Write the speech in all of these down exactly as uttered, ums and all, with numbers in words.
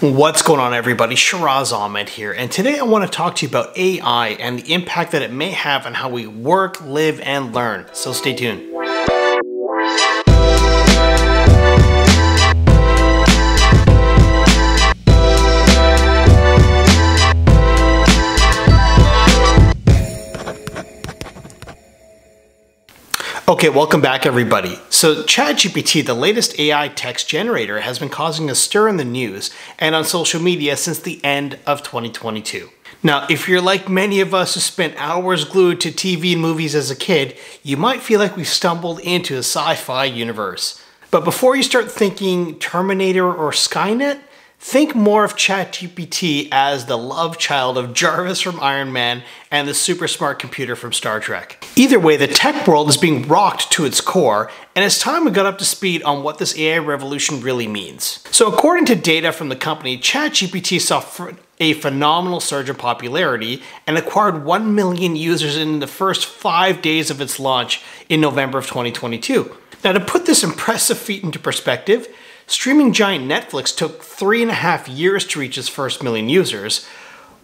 What's going on, everybody? Shiraz Ahmed here, and today I want to talk to you about A I and the impact that it may have on how we work, live, and learn. So stay tuned. Okay, welcome back, everybody. So ChatGPT, the latest A I text generator, has been causing a stir in the news and on social media since the end of twenty twenty-two. Now, if you're like many of us who spent hours glued to T V and movies as a kid, you might feel like we've stumbled into a sci-fi universe. But before you start thinking Terminator or Skynet, think more of ChatGPT as the love child of Jarvis from Iron Man and the super smart computer from Star Trek. Either way, the tech world is being rocked to its core, and it's time we got up to speed on what this A I revolution really means. So according to data from the company, ChatGPT saw a phenomenal surge in popularity and acquired one million users in the first five days of its launch in November of twenty twenty-two. Now, to put this impressive feat into perspective, streaming giant Netflix took three and a half years to reach its first million users,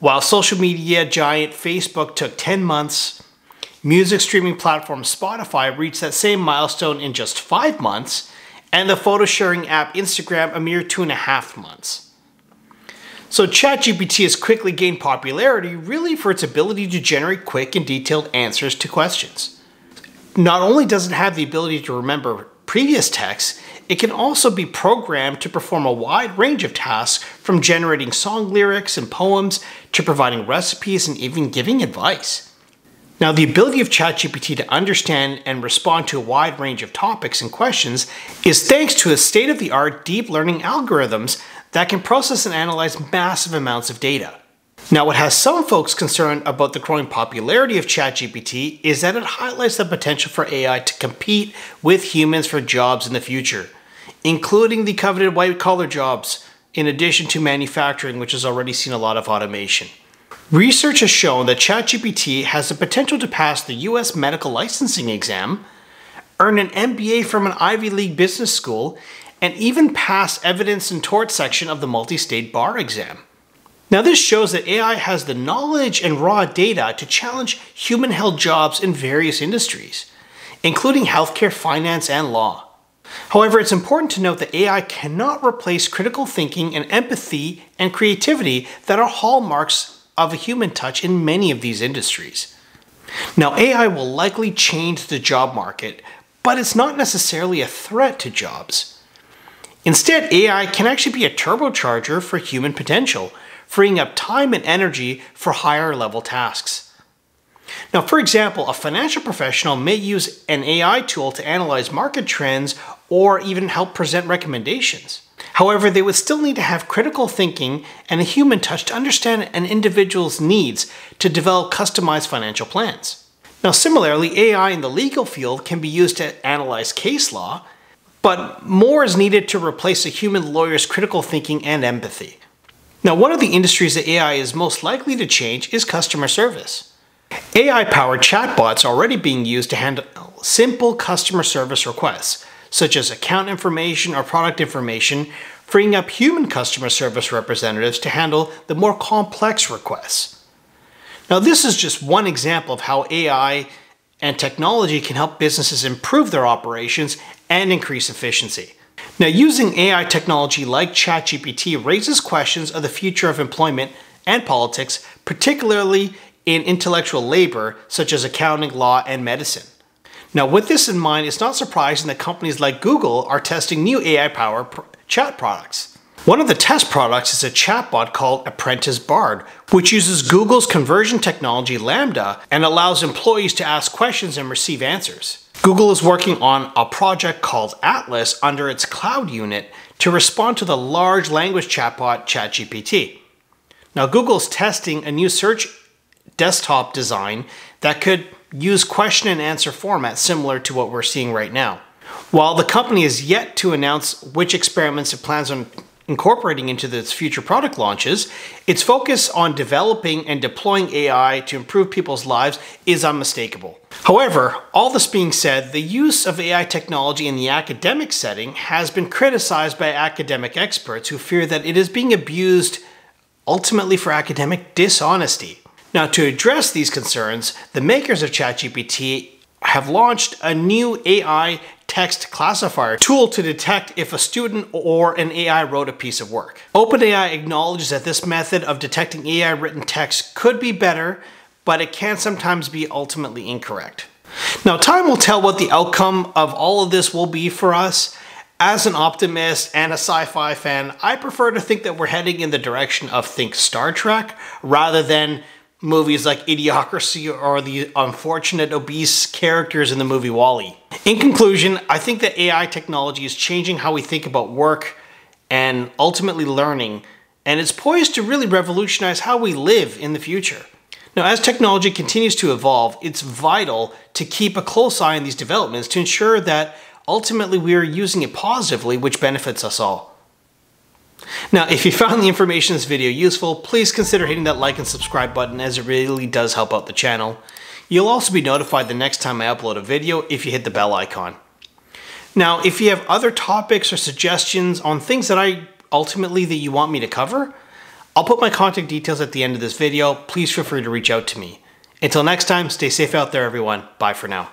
while social media giant Facebook took ten months, music streaming platform Spotify reached that same milestone in just five months, and the photo sharing app Instagram a mere two and a half months. So ChatGPT has quickly gained popularity really for its ability to generate quick and detailed answers to questions. Not only does it have the ability to remember previous texts, it can also be programmed to perform a wide range of tasks, from generating song lyrics and poems to providing recipes and even giving advice. Now, the ability of ChatGPT to understand and respond to a wide range of topics and questions is thanks to a state-of-the-art deep learning algorithms that can process and analyze massive amounts of data. Now, what has some folks concerned about the growing popularity of ChatGPT is that it highlights the potential for A I to compete with humans for jobs in the future, including the coveted white-collar jobs, in addition to manufacturing, which has already seen a lot of automation. Research has shown that ChatGPT has the potential to pass the U S medical licensing exam, earn an M B A from an Ivy League business school, and even pass evidence and tort section of the multi-state bar exam. Now, this shows that A I has the knowledge and raw data to challenge human-held jobs in various industries, including healthcare, finance, and law. However, it's important to note that A I cannot replace critical thinking and empathy and creativity that are hallmarks of a human touch in many of these industries. Now, A I will likely change the job market, but it's not necessarily a threat to jobs. Instead, A I can actually be a turbocharger for human potential, freeing up time and energy for higher level tasks. Now, for example, a financial professional may use an A I tool to analyze market trends or even help present recommendations. However, they would still need to have critical thinking and a human touch to understand an individual's needs to develop customized financial plans. Now, similarly, A I in the legal field can be used to analyze case law, but more is needed to replace a human lawyer's critical thinking and empathy. Now, one of the industries that A I is most likely to change is customer service. A I-powered chatbots are already being used to handle simple customer service requests, such as account information or product information, freeing up human customer service representatives to handle the more complex requests. Now, this is just one example of how A I and technology can help businesses improve their operations and increase efficiency. Now, using A I technology like ChatGPT raises questions of the future of employment and politics, particularly in intellectual labor such as accounting, law, and medicine. Now, with this in mind, it's not surprising that companies like Google are testing new A I-powered chat products. One of the test products is a chatbot called Apprentice Bard, which uses Google's conversion technology Lambda and allows employees to ask questions and receive answers. Google is working on a project called Atlas under its cloud unit to respond to the large language chatbot ChatGPT. Now, Google's testing a new search desktop design that could use question and answer format similar to what we're seeing right now. While the company is yet to announce which experiments it plans on incorporating into its future product launches, its focus on developing and deploying A I to improve people's lives is unmistakable. However, all this being said, the use of A I technology in the academic setting has been criticized by academic experts who fear that it is being abused ultimately for academic dishonesty. Now, to address these concerns, the makers of ChatGPT have launched a new A I text classifier tool to detect if a student or an A I wrote a piece of work. OpenAI acknowledges that this method of detecting A I written text could be better, but it can sometimes be ultimately incorrect. Now, time will tell what the outcome of all of this will be for us. As an optimist and a sci-fi fan, I prefer to think that we're heading in the direction of think Star Trek rather than movies like Idiocracy or the unfortunate obese characters in the movie WALL-E. In conclusion, I think that A I technology is changing how we think about work and ultimately learning, and it's poised to really revolutionize how we live in the future. Now, as technology continues to evolve, it's vital to keep a close eye on these developments to ensure that ultimately we are using it positively, which benefits us all. Now, if you found the information in this video useful, please consider hitting that like and subscribe button, as it really does help out the channel. You'll also be notified the next time I upload a video if you hit the bell icon. Now, if you have other topics or suggestions on things that I ultimately that you want me to cover, I'll put my contact details at the end of this video. Please feel free to reach out to me. Until next time, stay safe out there, everyone. Bye for now.